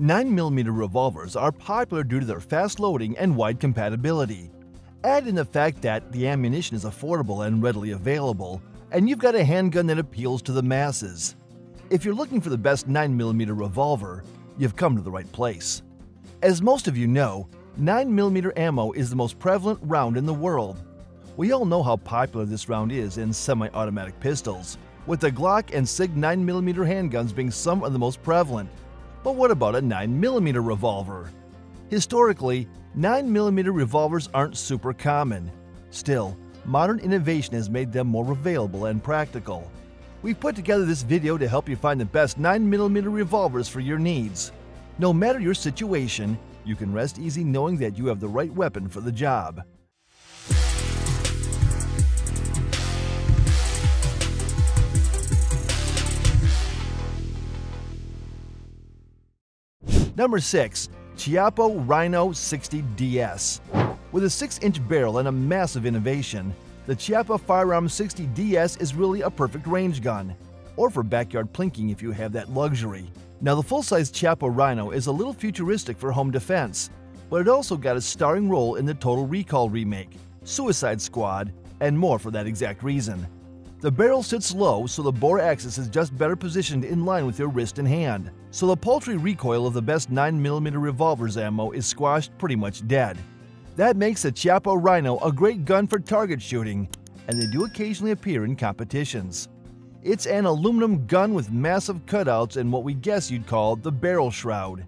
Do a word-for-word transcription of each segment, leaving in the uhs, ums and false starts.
nine millimeter revolvers are popular due to their fast loading and wide compatibility. Add in the fact that the ammunition is affordable and readily available, and you've got a handgun that appeals to the masses. If you're looking for the best nine millimeter revolver, you've come to the right place. As most of you know, nine millimeter ammo is the most prevalent round in the world. We all know how popular this round is in semi-automatic pistols, with the Glock and SIG nine millimeter handguns being some of the most prevalent. But what about a nine millimeter revolver? Historically, nine millimeter revolvers aren't super common. Still, modern innovation has made them more available and practical. We've put together this video to help you find the best nine millimeter revolvers for your needs. No matter your situation, you can rest easy knowing that you have the right weapon for the job. Number six. Chiappa Rhino sixty D S. With a six inch barrel and a massive innovation, the Chiappa Firearm sixty D S is really a perfect range gun, or for backyard plinking if you have that luxury. Now, the full-size Chiappa Rhino is a little futuristic for home defense, but it also got a starring role in the Total Recall remake, Suicide Squad, and more for that exact reason. The barrel sits low, so the bore axis is just better positioned in line with your wrist and hand, so the paltry recoil of the best nine millimeter revolver's ammo is squashed pretty much dead. That makes the Chiappa Rhino a great gun for target shooting, and they do occasionally appear in competitions. It's an aluminum gun with massive cutouts and what we guess you'd call the barrel shroud.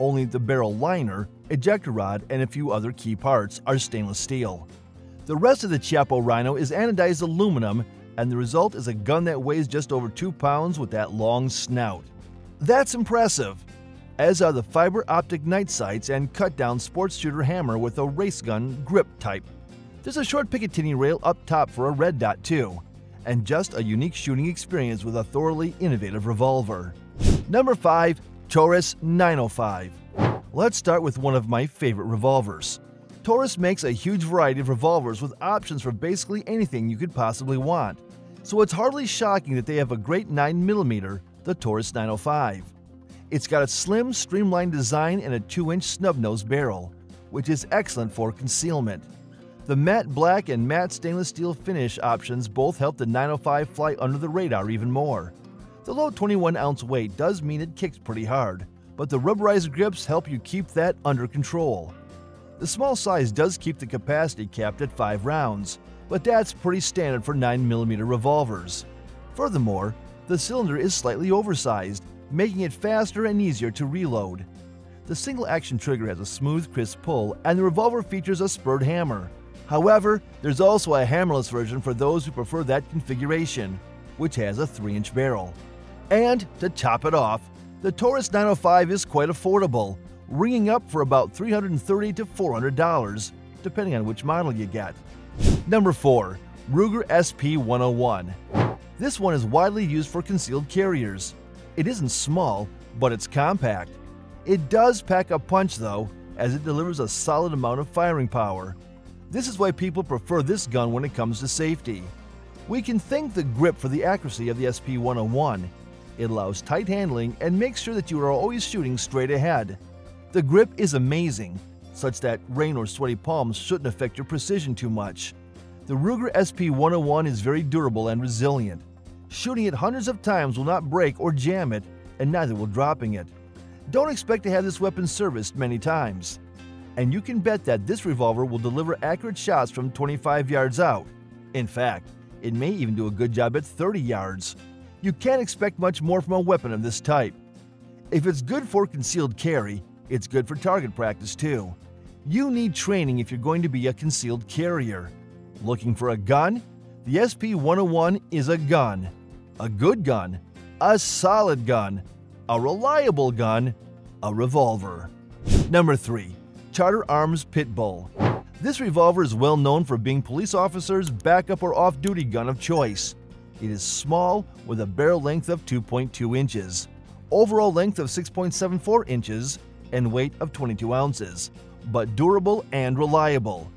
Only the barrel liner, ejector rod, and a few other key parts are stainless steel. The rest of the Chiappa Rhino is anodized aluminum, and the result is a gun that weighs just over two pounds with that long snout. That's impressive, as are the fiber optic night sights and cut-down sports shooter hammer with a race gun grip type. There's a short Picatinny rail up top for a red dot too, and just a unique shooting experience with a thoroughly innovative revolver. Number five. Taurus nine oh five. Let's start with one of my favorite revolvers. Taurus makes a huge variety of revolvers with options for basically anything you could possibly want, so it's hardly shocking that they have a great nine millimeter, the Taurus nine oh five. It's got a slim, streamlined design and a two inch snub-nose barrel, which is excellent for concealment. The matte black and matte stainless steel finish options both help the nine oh five fly under the radar even more. The low twenty-one ounce weight does mean it kicks pretty hard, but the rubberized grips help you keep that under control. The small size does keep the capacity capped at five rounds, but that's pretty standard for nine millimeter revolvers. Furthermore, the cylinder is slightly oversized, making it faster and easier to reload. The single-action trigger has a smooth, crisp pull, and the revolver features a spurred hammer. However, there's also a hammerless version for those who prefer that configuration, which has a three inch barrel. And to top it off, the Taurus nine oh five is quite affordable, ringing up for about three hundred thirty to four hundred dollars, depending on which model you get. Number four. Ruger S P one oh one. This one is widely used for concealed carriers. It isn't small, but it's compact. It does pack a punch though, as it delivers a solid amount of firing power. This is why people prefer this gun when it comes to safety. We can thank the grip for the accuracy of the S P one oh one. It allows tight handling and makes sure that you are always shooting straight ahead. The grip is amazing, such that rain or sweaty palms shouldn't affect your precision too much. The Ruger S P one oh one is very durable and resilient. Shooting it hundreds of times will not break or jam it, and neither will dropping it. Don't expect to have this weapon serviced many times. And you can bet that this revolver will deliver accurate shots from twenty-five yards out. In fact, it may even do a good job at thirty yards. You can't expect much more from a weapon of this type. If it's good for concealed carry, it's good for target practice too. You need training if you're going to be a concealed carrier. Looking for a gun? The S P one oh one is a gun. A good gun, a solid gun, a reliable gun, a revolver. Number three. Charter Arms Pitbull. This revolver is well known for being police officers' backup or off-duty gun of choice. It is small, with a barrel length of two point two inches, overall length of six point seven four inches, and weight of twenty-two ounces, but durable and reliable.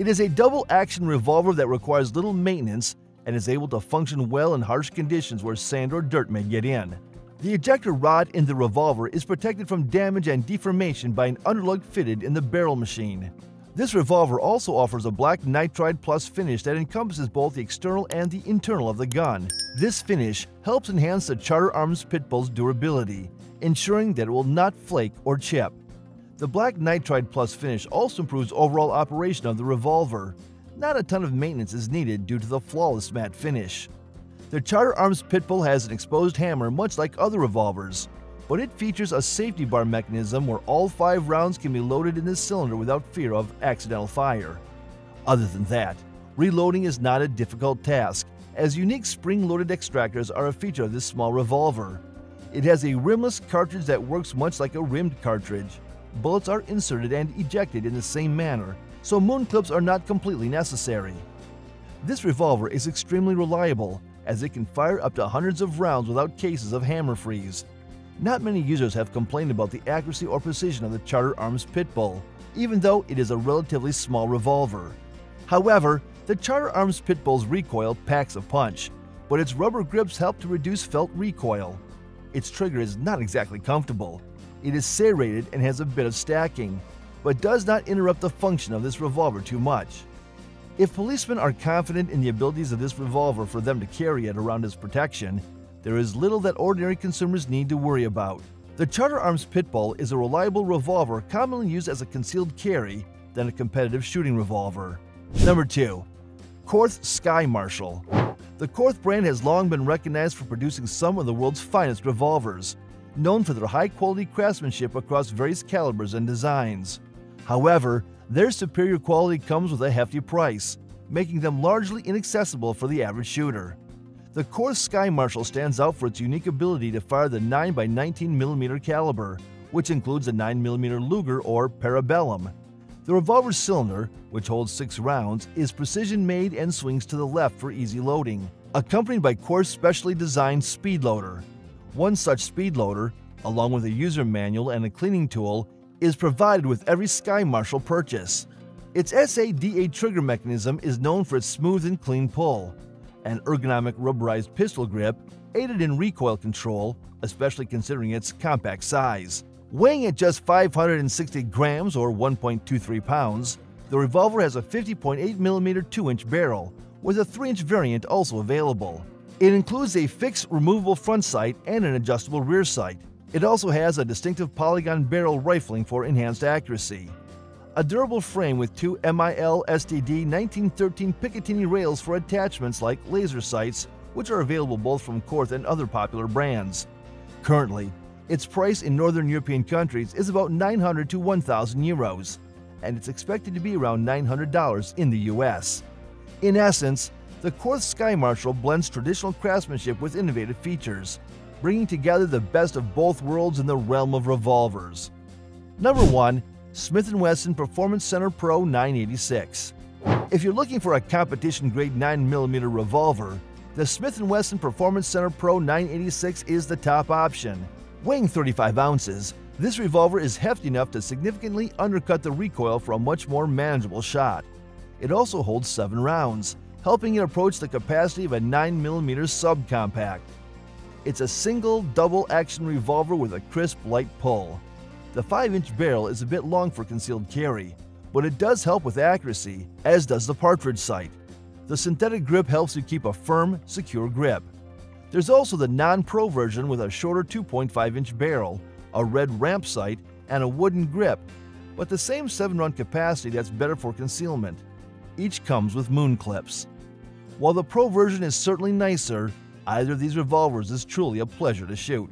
It is a double-action revolver that requires little maintenance and is able to function well in harsh conditions where sand or dirt may get in. The ejector rod in the revolver is protected from damage and deformation by an underlug fitted in the barrel machine. This revolver also offers a black nitride plus finish that encompasses both the external and the internal of the gun. This finish helps enhance the Charter Arms Pitbull's durability, ensuring that it will not flake or chip. The black nitride plus finish also improves overall operation of the revolver. Not a ton of maintenance is needed due to the flawless matte finish. The Charter Arms Pitbull has an exposed hammer much like other revolvers, but it features a safety bar mechanism where all five rounds can be loaded in this cylinder without fear of accidental fire. Other than that, reloading is not a difficult task, as unique spring-loaded extractors are a feature of this small revolver. It has a rimless cartridge that works much like a rimmed cartridge. Bullets are inserted and ejected in the same manner, so moon clips are not completely necessary. This revolver is extremely reliable, as it can fire up to hundreds of rounds without cases of hammer freeze. Not many users have complained about the accuracy or precision of the Charter Arms Pitbull, even though it is a relatively small revolver. However, the Charter Arms Pitbull's recoil packs a punch, but its rubber grips help to reduce felt recoil. Its trigger is not exactly comfortable. It is serrated and has a bit of stacking, but does not interrupt the function of this revolver too much. If policemen are confident in the abilities of this revolver for them to carry it around as protection, there is little that ordinary consumers need to worry about. The Charter Arms Pitbull is a reliable revolver commonly used as a concealed carry than a competitive shooting revolver. Number two. Korth Sky Marshal. The Korth brand has long been recognized for producing some of the world's finest revolvers, known for their high-quality craftsmanship across various calibers and designs. However, their superior quality comes with a hefty price, making them largely inaccessible for the average shooter. The Korth Sky Marshal stands out for its unique ability to fire the nine by nineteen millimeter caliber, which includes a nine millimeter Luger or Parabellum. The revolver's cylinder, which holds six rounds, is precision-made and swings to the left for easy loading, accompanied by Korth's specially designed speed loader. One such speed loader, along with a user manual and a cleaning tool, is provided with every Sky Marshal purchase. Its S A D A trigger mechanism is known for its smooth and clean pull. An ergonomic rubberized pistol grip aided in recoil control, especially considering its compact size. Weighing at just five hundred sixty grams or one point two three pounds, the revolver has a fifty point eight millimeter two inch barrel, with a three inch variant also available. It includes a fixed removable front sight and an adjustable rear sight. It also has a distinctive polygon barrel rifling for enhanced accuracy. A durable frame with two M I L S T D nineteen thirteen Picatinny rails for attachments like laser sights, which are available both from Korth and other popular brands. Currently, its price in northern European countries is about nine hundred to one thousand euros, and it's expected to be around nine hundred dollars in the U S. In essence, the Korth Sky Marshal blends traditional craftsmanship with innovative features, bringing together the best of both worlds in the realm of revolvers. Number one. Smith and Wesson Performance Center Pro nine eighty-six. If you're looking for a competition-grade nine millimeter revolver, the Smith and Wesson Performance Center Pro nine eighty-six is the top option. Weighing thirty-five ounces, this revolver is hefty enough to significantly undercut the recoil for a much more manageable shot. It also holds seven rounds, helping it approach the capacity of a nine millimeter subcompact. It's a single, double-action revolver with a crisp, light pull. The five inch barrel is a bit long for concealed carry, but it does help with accuracy, as does the cartridge sight. The synthetic grip helps you keep a firm, secure grip. There's also the non-pro version with a shorter two point five inch barrel, a red ramp sight, and a wooden grip, but the same seven round capacity that's better for concealment. Each comes with moon clips. While the pro version is certainly nicer, either of these revolvers is truly a pleasure to shoot.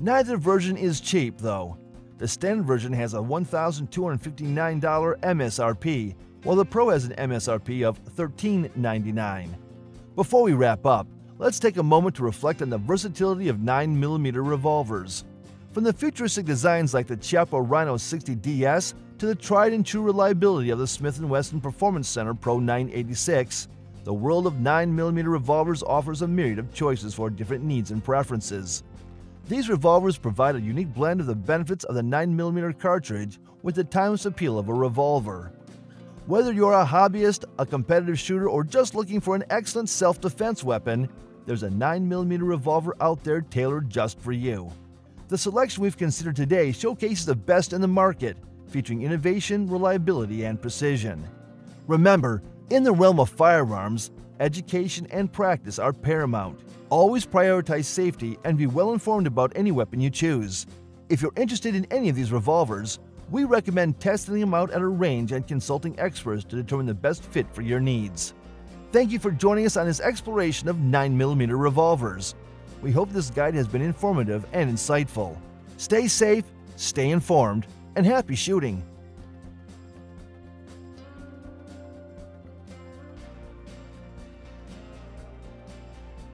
Neither version is cheap, though. The standard version has a one thousand two hundred fifty-nine dollar M S R P, while the Pro has an M S R P of one thousand three hundred ninety-nine dollars. Before we wrap up, let's take a moment to reflect on the versatility of nine millimeter revolvers. From the futuristic designs like the Chiappa Rhino sixty D S to the tried and true reliability of the Smith and Wesson Performance Center Pro nine eighty-six, the world of nine millimeter revolvers offers a myriad of choices for different needs and preferences. These revolvers provide a unique blend of the benefits of the nine millimeter cartridge with the timeless appeal of a revolver. Whether you're a hobbyist, a competitive shooter, or just looking for an excellent self-defense weapon, there's a nine millimeter revolver out there tailored just for you. The selection we've considered today showcases the best in the market, featuring innovation, reliability, and precision. Remember, in the realm of firearms, education and practice are paramount. Always prioritize safety and be well informed about any weapon you choose. If you're interested in any of these revolvers, we recommend testing them out at a range and consulting experts to determine the best fit for your needs. Thank you for joining us on this exploration of nine millimeter revolvers. We hope this guide has been informative and insightful. Stay safe, stay informed, and happy shooting!